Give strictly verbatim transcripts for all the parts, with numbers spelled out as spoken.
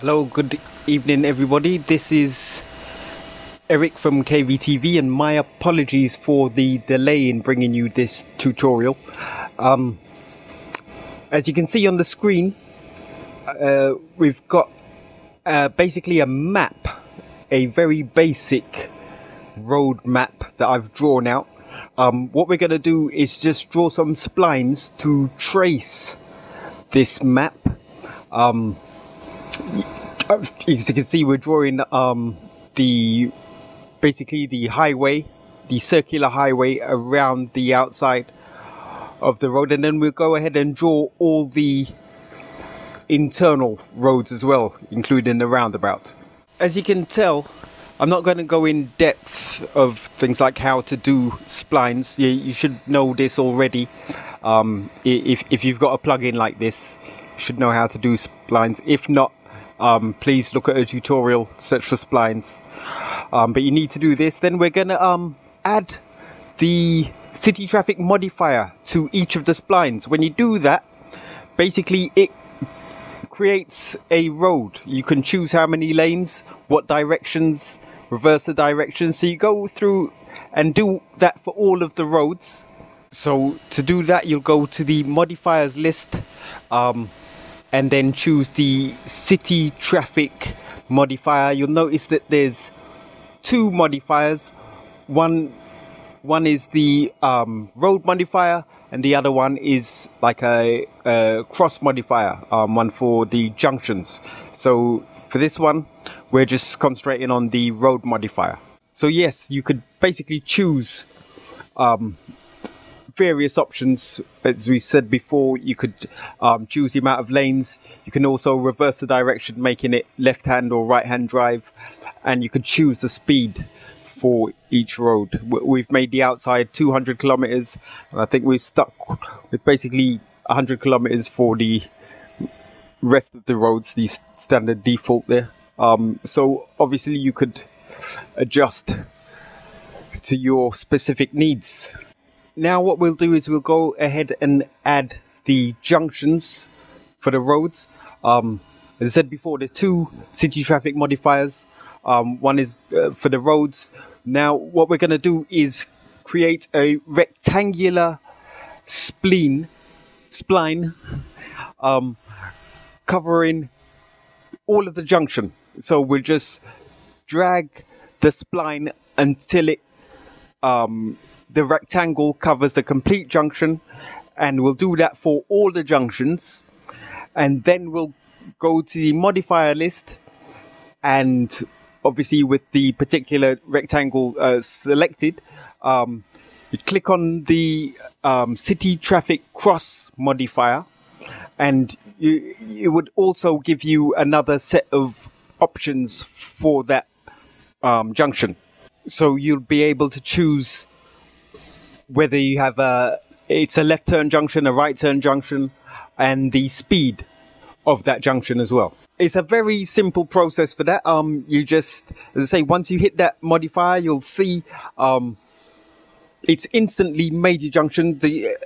Hello, good evening everybody. This is Eric from K V T V and my apologies for the delay in bringing you this tutorial. Um, as you can see on the screen, uh, we've got uh, basically a map, a very basic road map that I've drawn out. Um, what we're going to do is just draw some splines to trace this map. Um, As you can see, we're drawing um, the basically the highway, the circular highway around the outside of the road, and then we'll go ahead and draw all the internal roads as well, including the roundabout. As you can tell, I'm not going to go in depth of things like how to do splines. You, you should know this already. Um, if, if you've got a plugin like this, you should know how to do splines. If not, Um, please look at a tutorial, search for splines, um, but you need to do this. Then we're going to um, add the city traffic modifier to each of the splines. When you do that, basically it creates a road. You can choose how many lanes, what directions, reverse the directions. So you go through and do that for all of the roads. So to do that, you'll go to the modifiers list, um, and then choose the city traffic modifier. You'll notice that there's two modifiers. One, one is the um, road modifier, and the other one is like a, a cross modifier, um, one for the junctions. So for this one, we're just concentrating on the road modifier. So yes, you could basically choose um, various options. As we said before, you could um, choose the amount of lanes. You can also reverse the direction, making it left hand or right hand drive, and you could choose the speed for each road. We've made the outside two hundred kilometers, and I think we've stuck with basically one hundred kilometers for the rest of the roads, the standard default there. Um, so obviously you could adjust to your specific needs. Now what we'll do is we'll go ahead and add the junctions for the roads. Um, as I said before, there's two city traffic modifiers. Um, one is uh, for the roads. Now what we're going to do is create a rectangular spleen, spline um, covering all of the junction. So we'll just drag the spline until it um, the rectangle covers the complete junction, and we'll do that for all the junctions, and then we'll go to the modifier list, and obviously with the particular rectangle uh, selected, um, you click on the um, city traffic cross modifier, and you, it would also give you another set of options for that um, junction. So you'll be able to choose whether you have a it's a left turn junction, a right turn junction, and the speed of that junction as well. It's a very simple process for that. Um, you just, as I say, once you hit that modifier, you'll see um, it's instantly made your junction. The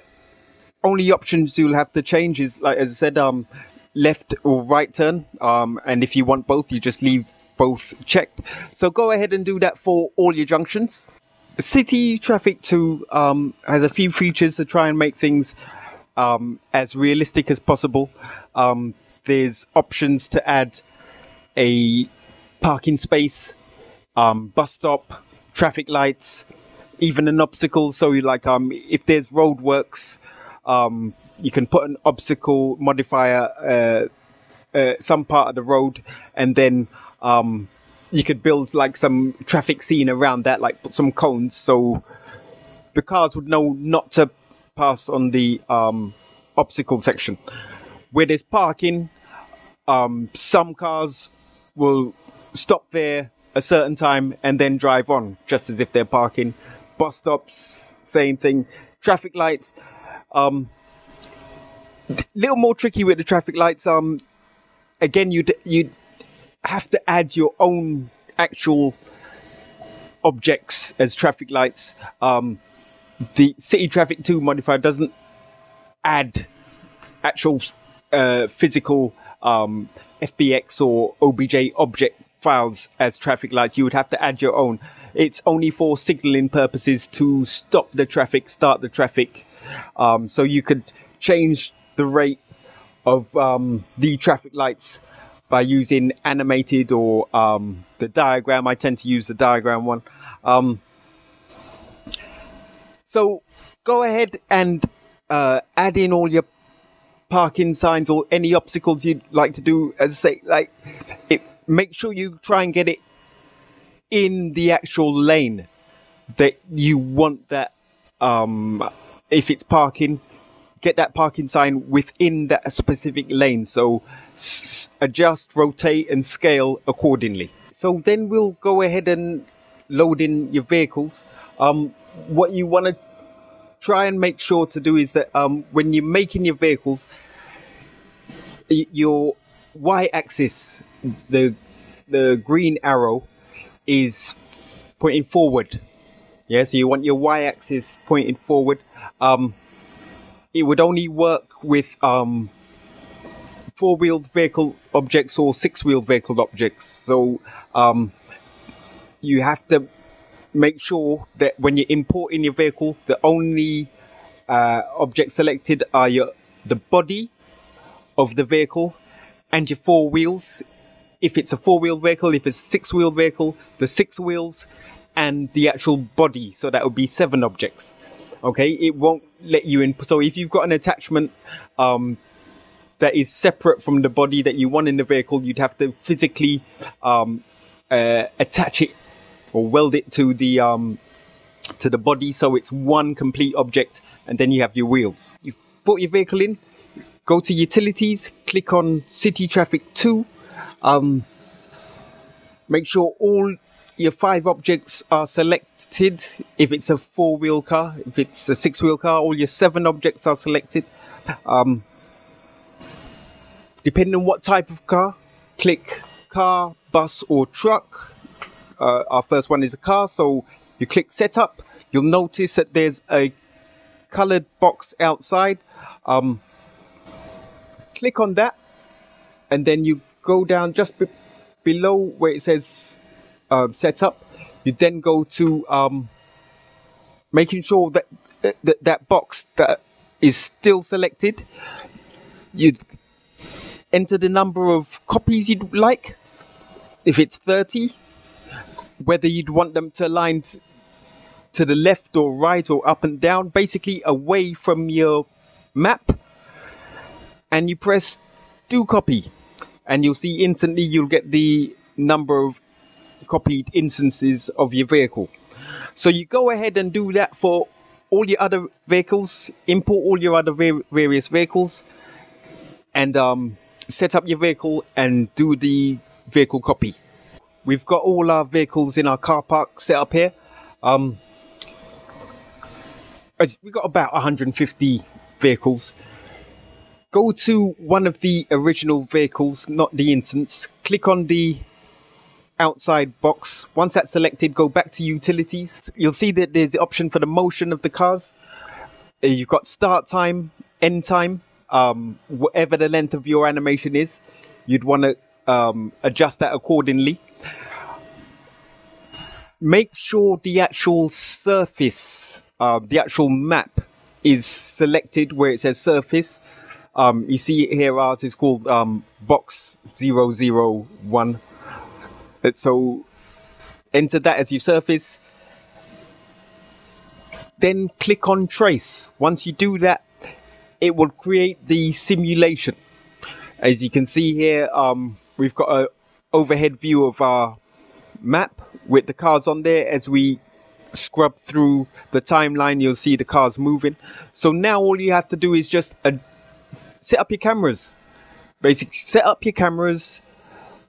only options you'll have to change is, like as I said, um, left or right turn. Um, and if you want both, you just leave both checked. So go ahead and do that for all your junctions. City Traffic two um, has a few features to try and make things um, as realistic as possible. Um, there's options to add a parking space, um, bus stop, traffic lights, even an obstacle. So you like um, if there's roadworks, um, you can put an obstacle modifier uh, uh, some part of the road, and then um, you could build like some traffic scene around that, like put some cones so the cars would know not to pass on the um, obstacle section. Where there's parking, um, some cars will stop there a certain time and then drive on, just as if they're parking. Bus stops, same thing. Traffic lights, um, a little more tricky with the traffic lights. Um, again, you'd you'd. have to add your own actual objects as traffic lights. Um, the City Traffic two modifier doesn't add actual uh, physical um, F B X or O B J object files as traffic lights. You would have to add your own. It's only for signaling purposes to stop the traffic, start the traffic. Um, so you could change the rate of um, the traffic lights by using animated or um, the diagram. I tend to use the diagram one. Um, so go ahead and uh, add in all your parking signs or any obstacles you'd like to do. As I say, like, it, make sure you try and get it in the actual lane that you want that. Um, if it's parking, get that parking sign within that specific lane. So s adjust, rotate and scale accordingly. So then we'll go ahead and load in your vehicles. Um, what you want to try and make sure to do is that um, when you're making your vehicles, your y-axis, the, the green arrow, is pointing forward. Yeah, so you want your y-axis pointing forward. Um, it would only work with um, four-wheeled vehicle objects or six-wheeled vehicle objects. So um, you have to make sure that when you import in your vehicle, the only uh, objects selected are your the body of the vehicle and your four wheels. If it's a four-wheel vehicle, if it's a six-wheel vehicle, the six wheels and the actual body. So that would be seven objects. Okay, it won't let you in. So if you've got an attachment um, that is separate from the body that you want in the vehicle, you'd have to physically um, uh, attach it or weld it to the um, to the body, so it's one complete object, and then you have your wheels. You've brought your vehicle in, go to Utilities, click on City Traffic two. Um, make sure all your five objects are selected. If it's a four-wheel car, if it's a six-wheel car, all your seven objects are selected. Um, depending on what type of car, click car, bus or truck. Uh, our first one is a car, so you click setup. You'll notice that there's a colored box outside. Um, click on that, and then you go down just be below where it says uh, setup. You then go to um, making sure that, that that box that is still selected. You enter the number of copies you'd like. If it's thirty. Whether you'd want them to align to the left or right or up and down, basically away from your map, and you press do copy, and you'll see instantly you'll get the number of copied instances of your vehicle. So you go ahead and do that for all your other vehicles, import all your other various vehicles, and um, set up your vehicle and do the vehicle copy. We've got all our vehicles in our car park set up here. Um, we've got about one hundred fifty vehicles. Go to one of the original vehicles, not the instance. Click on the outside box. Once that's selected, go back to Utilities. You'll see that there's the option for the motion of the cars. You've got start time, end time, um, whatever the length of your animation is. You'd want to um, adjust that accordingly. Make sure the actual surface, uh, the actual map is selected where it says surface. Um, you see here ours is called um, box zero zero one. So enter that as your surface. Then click on trace. Once you do that, it will create the simulation. As you can see here, um, we've got an overhead view of our map with the cars on there. As we scrub through the timeline, you'll see the cars moving. So now all you have to do is just uh, set up your cameras. Basically, set up your cameras.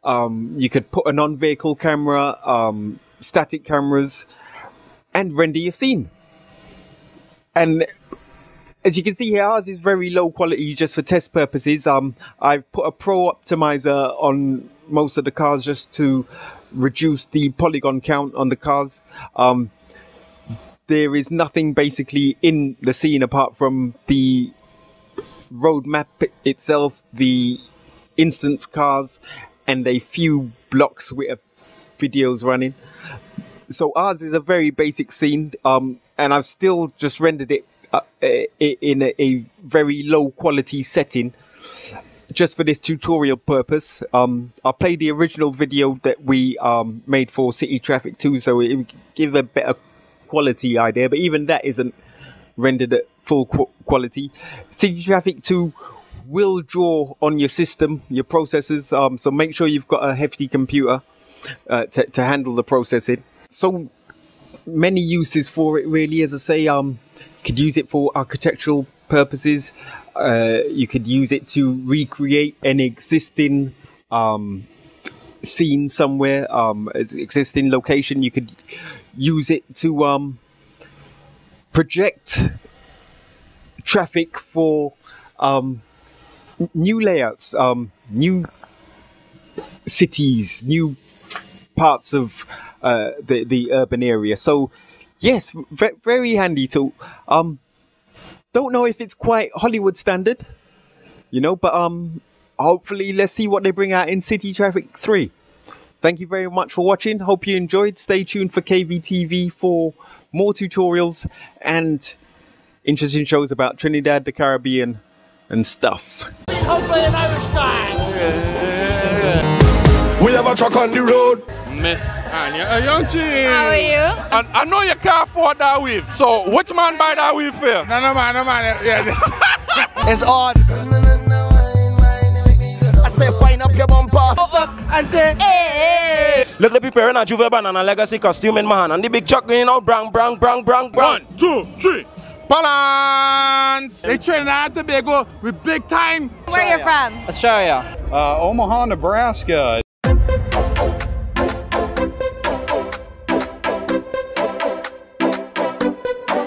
Um, you could put an on-vehicle camera, um, static cameras, and render your scene. And as you can see here, ours is very low quality just for test purposes. Um, I've put a Pro Optimizer on most of the cars just to reduce the polygon count on the cars. Um, there is nothing basically in the scene apart from the road map itself, the instance cars and a few blocks with videos running. So ours is a very basic scene, um, and I've still just rendered it uh, in a, a very low quality setting just for this tutorial purpose. Um, I'll play the original video that we um, made for City Traffic two, so it would give a better quality idea, but even that isn't rendered at full qu quality. City Traffic two will draw on your system, your processors, um, so make sure you've got a hefty computer uh, to, to handle the processing. So many uses for it, really. As I say, um, you could use it for architectural purposes. Uh, you could use it to recreate an existing um, scene somewhere, um, existing location. You could use it to um, project traffic for um, new layouts, um, new cities, new parts of uh, the, the urban area. So yes, very handy tool. Um, Don't know if it's quite Hollywood standard, you know, but um, hopefully let's see what they bring out in City Traffic three. Thank you very much for watching. Hope you enjoyed. Stay tuned for K V T V for more tutorials and interesting shows about Trinidad, the Caribbean and stuff. Hopefully an Irish guy. We have a truck on the road. Miss Anya Ayonchi. How are you? And I know you can't afford that weave, so which man buy that weave for you? No, no man, no man. Yeah, this. It's odd. I say, wind up your bumper. Go up and say, hey, hey. Look, the people in a Juve band and a legacy costume in my hand, and the big truck, you know, brang, brang, brang, brang, brang. One, two, three. Balance! They train out to Tobago with big time. Where are you from? Australia. Uh, Omaha, Nebraska.